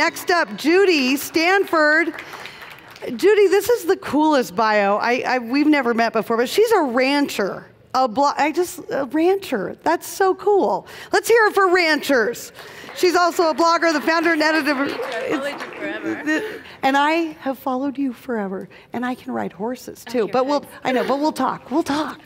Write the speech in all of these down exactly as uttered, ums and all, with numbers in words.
next up, Judy Stanford. Judy, this is the coolest bio. I, I, we've never met before, but she's a rancher. A blo I just, a rancher. That's so cool. Let's hear it for ranchers. She's also a blogger, the founder and editor. I've followed you forever. And I have followed you forever. And I can ride horses too. But we'll, I know, but we'll talk. We'll talk.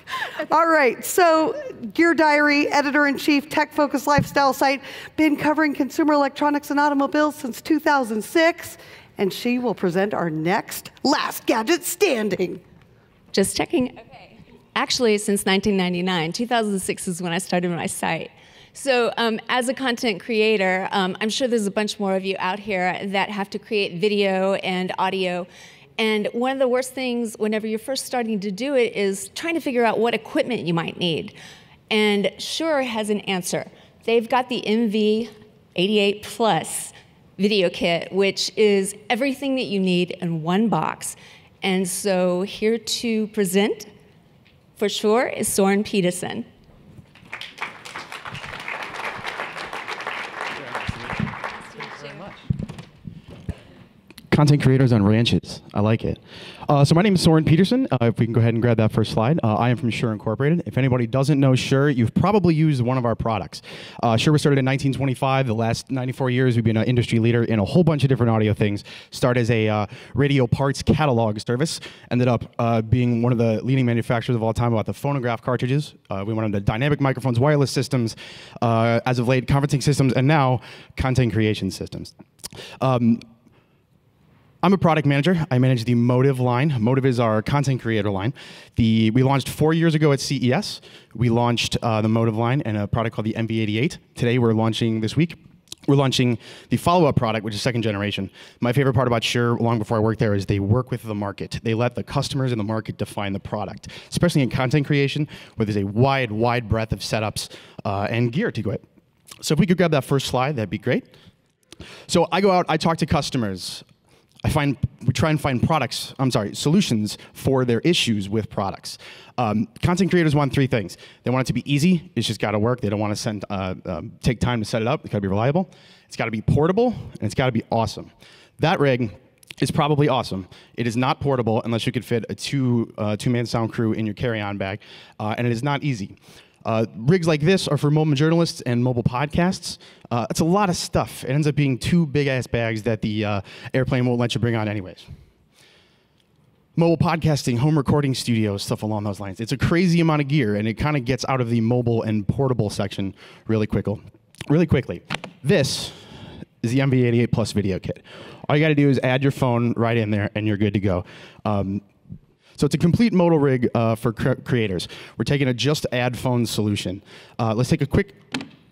All right. So, Gear Diary, editor-in-chief, tech-focused lifestyle site, been covering consumer electronics and automobiles since two thousand six. And she will present our next last gadget standing. Just checking. Okay. Actually, since nineteen ninety-nine, two thousand six is when I started my site. So um, as a content creator, um, I'm sure there's a bunch more of you out here that have to create video and audio. And one of the worst things whenever you're first starting to do it is trying to figure out what equipment you might need. And Shure has an answer. They've got the M V eighty-eight plus video kit, which is everything that you need in one box. And so here to present for Shure is Soren Peterson. Content creators on ranches. I like it. Uh, so my name is Soren Peterson. Uh, if we can go ahead and grab that first slide. Uh, I am from Shure Incorporated. If anybody doesn't know Shure, you've probably used one of our products. Uh, Shure was started in nineteen twenty-five. The last ninety-four years, we've been an industry leader in a whole bunch of different audio things. Started as a uh, radio parts catalog service. Ended up uh, being one of the leading manufacturers of all time about the phonograph cartridges. Uh, we went into dynamic microphones, wireless systems, uh, as of late, conferencing systems, and now content creation systems. Um, I'm a product manager. I manage the Motive line. Motive is our content creator line. The, we launched four years ago at C E S. We launched uh, the Motive line and a product called the M V eighty-eight. Today, we're launching this week. We're launching the follow-up product, which is second generation. My favorite part about Shure, long before I worked there, is they work with the market. They let the customers in the market define the product, especially in content creation, where there's a wide, wide breadth of setups uh, and gear to go at. So if we could grab that first slide, that'd be great. So I go out, I talk to customers. I find, we try and find products, I'm sorry, solutions for their issues with products. Um, content creators want three things. They want it to be easy. It's just got to work. They don't want to send, uh, um, take time to set it up. It's got to be reliable. It's got to be portable, and it's got to be awesome. That rig is probably awesome. It is not portable unless you could fit a two, uh, two-man sound crew in your carry-on bag, uh, and it is not easy. Uh, rigs like this are for mobile journalists and mobile podcasts. Uh, it's a lot of stuff. It ends up being two big-ass bags that the uh, airplane won't let you bring on anyways. Mobile podcasting, home recording studios, stuff along those lines. It's a crazy amount of gear, and it kind of gets out of the mobile and portable section really quickly. Really quickly. This is the M V eighty-eight plus video kit. All you got to do is add your phone right in there, and you're good to go. Um, So it's a complete modal rig uh, for cre creators. We're taking a just-add-phone solution. Uh, let's take a quick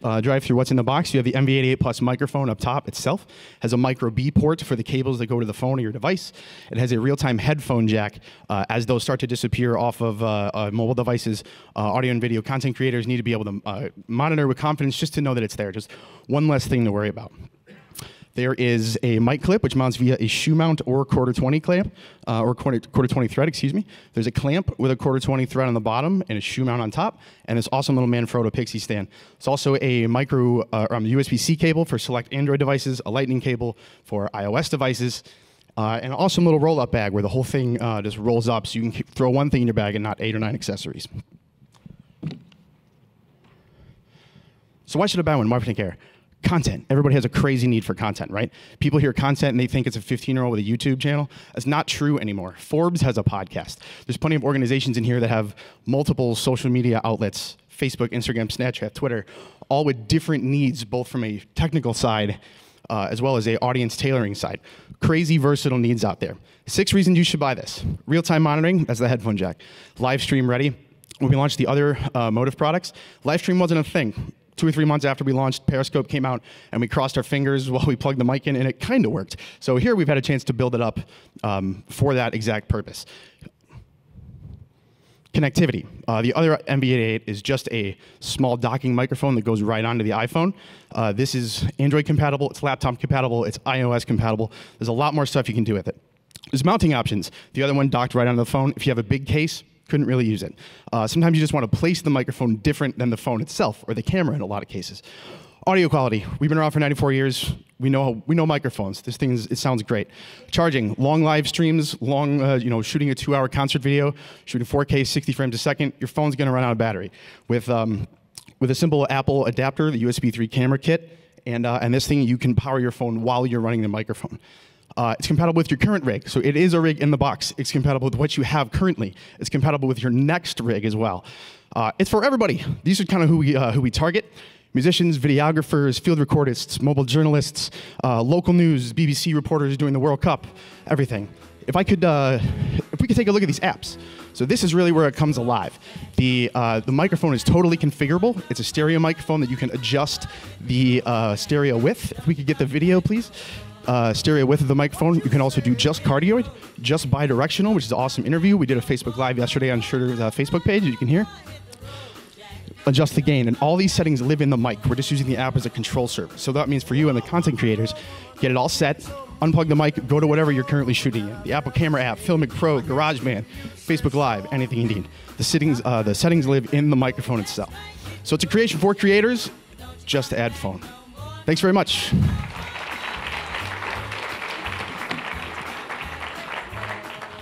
uh, drive through what's in the box. You have the M V eighty-eight plus microphone up top itself. It has a micro B port for the cables that go to the phone or your device. It has a real-time headphone jack. Uh, as those start to disappear off of uh, uh, mobile devices, uh, audio and video content creators need to be able to uh, monitor with confidence just to know that it's there. Just one less thing to worry about. There is a mic clip, which mounts via a shoe mount or quarter twenty clamp, uh, or quarter twenty thread, excuse me. There's a clamp with a quarter twenty thread on the bottom and a shoe mount on top, and this awesome little Manfrotto Pixie stand. It's also a micro uh, um, U S B C cable for select Android devices, a lightning cable for iOS devices, uh, and an awesome little roll-up bag where the whole thing uh, just rolls up so you can throw one thing in your bag and not eight or nine accessories. So why should I buy one? Why would I care? Content. Everybody has a crazy need for content, right? People hear content and they think it's a fifteen-year-old with a YouTube channel. That's not true anymore. Forbes has a podcast. There's plenty of organizations in here that have multiple social media outlets, Facebook, Instagram, Snapchat, Twitter, all with different needs, both from a technical side uh, as well as a audience tailoring side. Crazy versatile needs out there. Six reasons you should buy this. Real-time monitoring, that's the headphone jack. Live stream ready. When we launched the other uh, Motive products, live stream wasn't a thing. Two or three months after we launched, Periscope came out, and we crossed our fingers while we plugged the mic in, and it kind of worked. So here we've had a chance to build it up um, for that exact purpose. Connectivity. Uh, the other M V eighty-eight is just a small docking microphone that goes right onto the iPhone. Uh, this is Android compatible, it's laptop compatible, it's iOS compatible. There's a lot more stuff you can do with it. There's mounting options. The other one docked right onto the phone. If you have a big case, couldn't really use it. Uh, sometimes you just want to place the microphone different than the phone itself, or the camera in a lot of cases. Audio quality. We've been around for ninety-four years. We know we know microphones. This thing is, it sounds great. Charging, long live streams, long uh, you know shooting a two-hour concert video, shooting four K, sixty frames a second. Your phone's going to run out of battery. With um, with a simple Apple adapter, the U S B three camera kit, and uh, and this thing, you can power your phone while you're running the microphone. Uh, it's compatible with your current rig, so it is a rig in the box. It's compatible with what you have currently. It's compatible with your next rig as well. Uh, it's for everybody. These are kind of who we uh, who we target. Musicians, videographers, field recordists, mobile journalists, uh, local news, B B C reporters doing the World Cup, everything. If I could, uh, if we could take a look at these apps. So this is really where it comes alive. The uh, the microphone is totally configurable. It's a stereo microphone that you can adjust the uh, stereo width. If we could get the video, please. Uh, stereo width of the microphone. You can also do just cardioid, just bidirectional, which is an awesome interview. We did a Facebook Live yesterday on Shure's uh, Facebook page, as you can hear. Adjust the gain, and all these settings live in the mic. We're just using the app as a control server. So that means for you and the content creators, get it all set, unplug the mic, go to whatever you're currently shooting in. The Apple Camera app, Filmic Pro, GarageBand, Facebook Live, anything you need. The settings, uh, the settings live in the microphone itself. So it's a creation for creators, just add phone. Thanks very much.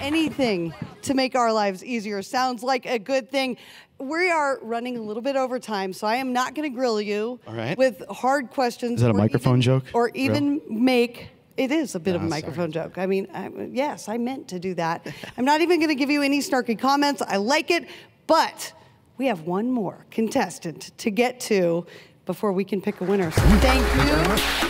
Anything to make our lives easier sounds like a good thing. We are running a little bit over time, so I am not going to grill you All right. with hard questions. Is that a microphone even, joke? Or even Real? make, it is a bit no, of a microphone sorry. joke. I mean, I, yes, I meant to do that. I'm not even going to give you any snarky comments. I like it, but we have one more contestant to get to before we can pick a winner. So thank you.